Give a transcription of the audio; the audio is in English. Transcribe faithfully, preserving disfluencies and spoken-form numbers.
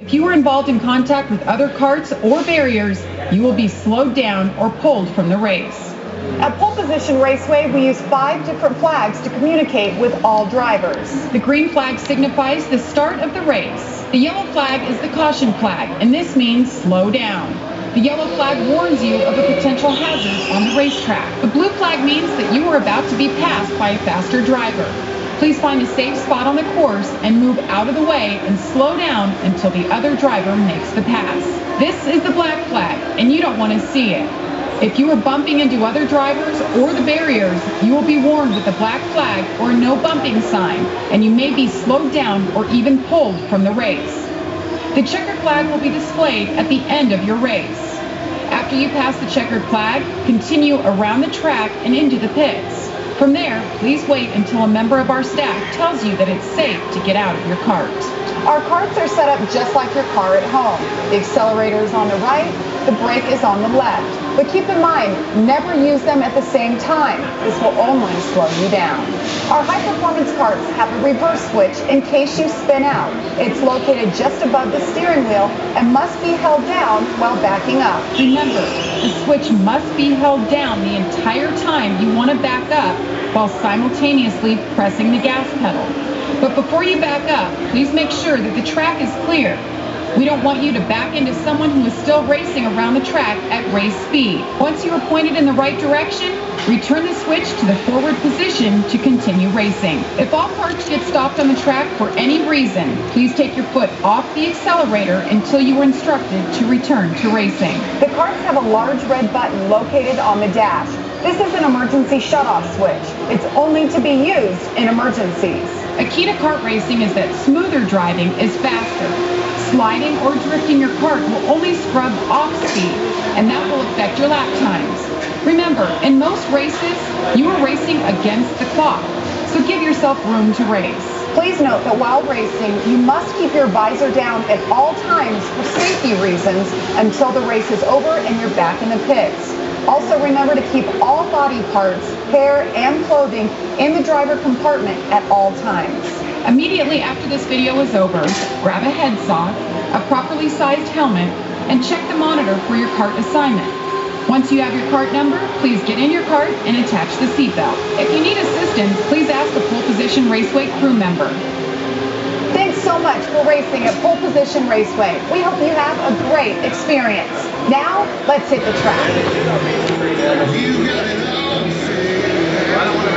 If you are involved in contact with other carts or barriers, you will be slowed down or pulled from the race. At Pole Position Raceway, we use five different flags to communicate with all drivers. The green flag signifies the start of the race. The yellow flag is the caution flag, and this means slow down. The yellow flag warns you of a potential hazard on the racetrack. The blue flag means that you are about to be passed by a faster driver. Please find a safe spot on the course and move out of the way and slow down until the other driver makes the pass. This is the black flag, and you don't want to see it. If you are bumping into other drivers or the barriers, you will be warned with a black flag or no bumping sign, and you may be slowed down or even pulled from the race. The checkered flag will be displayed at the end of your race. After you pass the checkered flag, continue around the track and into the pits. From there, please wait until a member of our staff tells you that it's safe to get out of your cart. Our carts are set up just like your car at home. The accelerator is on the right, the brake is on the left. But keep in mind, never use them at the same time. This will only slow you down. Our high-performance carts have a reverse switch in case you spin out. It's located just above the steering wheel and must be held down while backing up. Remember, the switch must be held down the entire time you want to back up, while simultaneously pressing the gas pedal. But before you back up, please make sure that the track is clear. We don't want you to back into someone who is still racing around the track at race speed. Once you are pointed in the right direction, return the switch to the forward position to continue racing. If all carts get stopped on the track for any reason, please take your foot off the accelerator until you are instructed to return to racing. The carts have a large red button located on the dash. This is an emergency shutoff switch. It's only to be used in emergencies. A key to kart racing is that smoother driving is faster. Sliding or drifting your cart will only scrub off speed, and that will affect your lap times. Remember, in most races, you are racing against the clock, so give yourself room to race. Please note that while racing, you must keep your visor down at all times for safety reasons until the race is over and you're back in the pits. Also remember to keep all body parts, hair, and clothing in the driver compartment at all times. Immediately after this video is over, grab a head sock, a properly sized helmet, and check the monitor for your cart assignment. Once you have your cart number, please get in your cart and attach the seatbelt. If you need assistance, please ask a Pole Position Raceway crew member. Thanks so much for racing at Pole Position Raceway. We hope you have a great experience. Now, let's hit the track.